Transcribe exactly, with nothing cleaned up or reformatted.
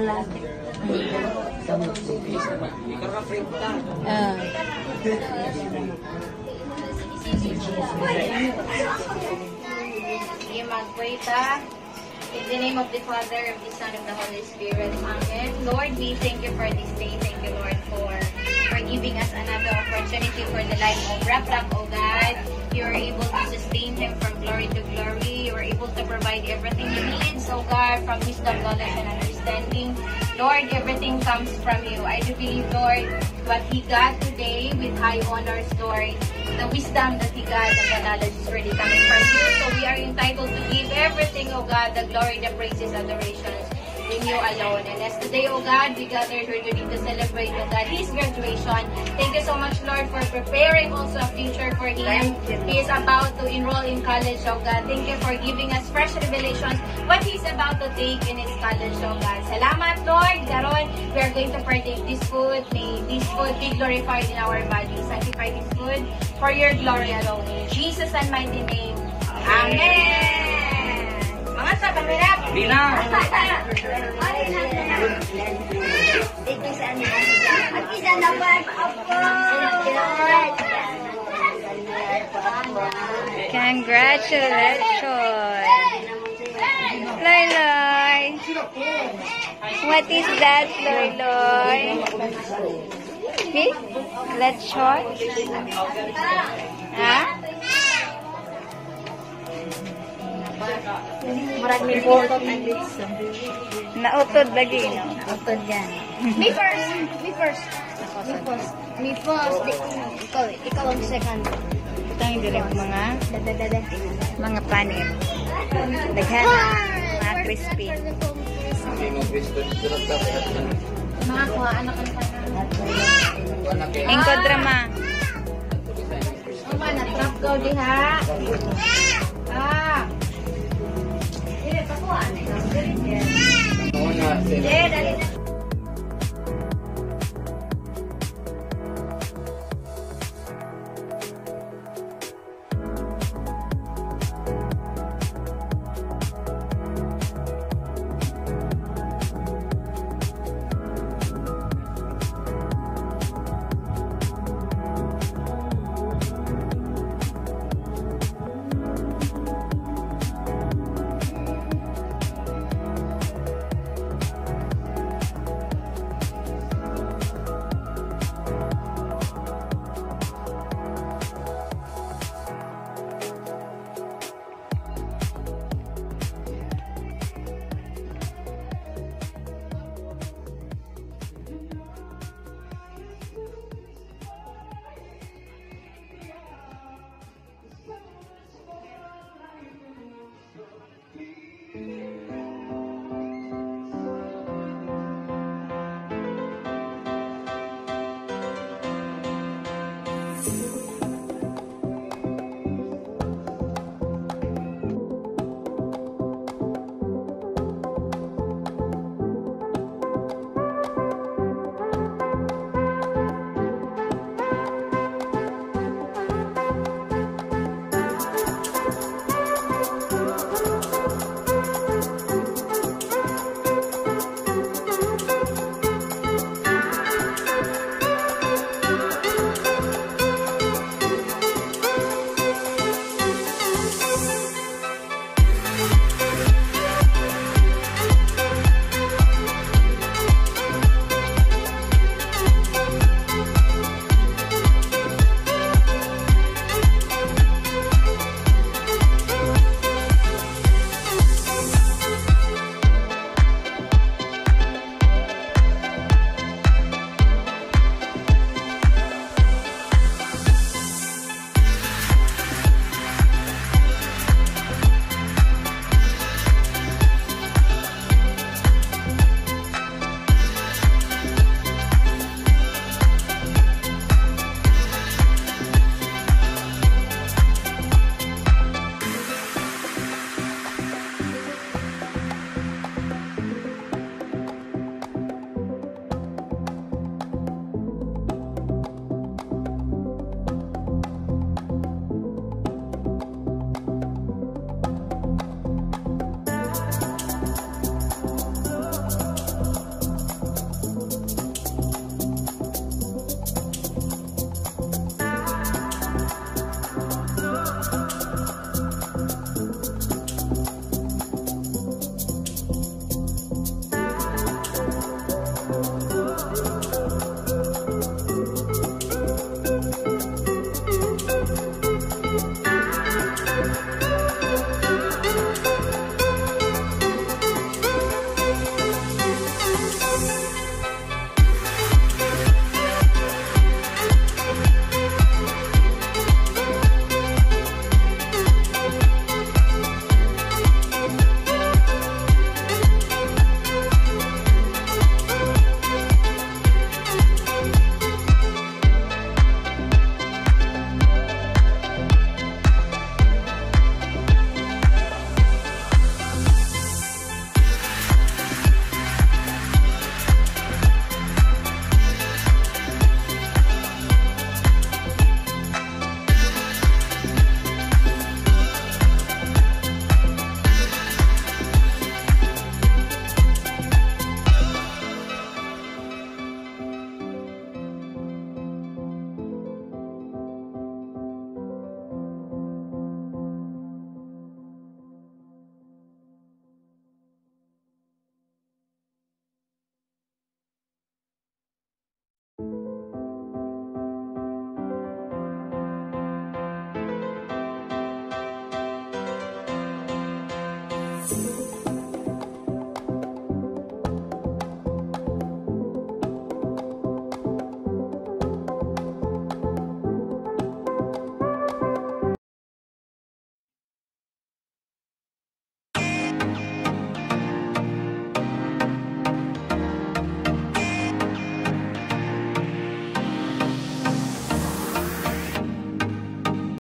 Malapit. Ah. Sige mag-wait ha. In the name of the Father, of the Son, of the Holy Spirit. Amen. Lord, we thank you for this day. Thank you, Lord, for for giving us another opportunity for the life of Raphy, oh God. You are able to sustain him from glory to glory. You are able to provide everything he needs, oh God, from wisdom, knowledge, and understanding. Lord, everything comes from you. I do believe, Lord, what he got today with high honors, Lord, the wisdom that he got and the knowledge is really coming from you. So we are entitled to give everything, O God, the glory, the praises, adorations in you alone. And as today, O God, we gathered here today to celebrate, O God, his graduation. Thank you so much, Lord, for preparing also a future for him. He is about to enroll in college, O God. Thank you for giving us fresh revelations what he's about to take in his college, O God. Salamat, Lord. We are going to partake this food. May this food be glorified in our bodies. Sanctify this food for your glory alone. In Jesus' almighty name. Amen. Amen. Mga sabahirap. Bilang. Dito sa amin. At isa na ba? Apo. Congratulations. Loy Loy. What is that, Loy Loy? Okay, let's short. Huh? Maragmi po. Nautod lagi, no? Utod yan. Me first! Me first! Me first! Me first! Ikaw, ikaw ang second. Ito yung direct mga mga panit. Daghan. Crispy. Mga kuha, anak ang panang. Engko drama. Oma, natrap ko di ha. Ah. Dili, pakuha. Dili, dali na. Thank you.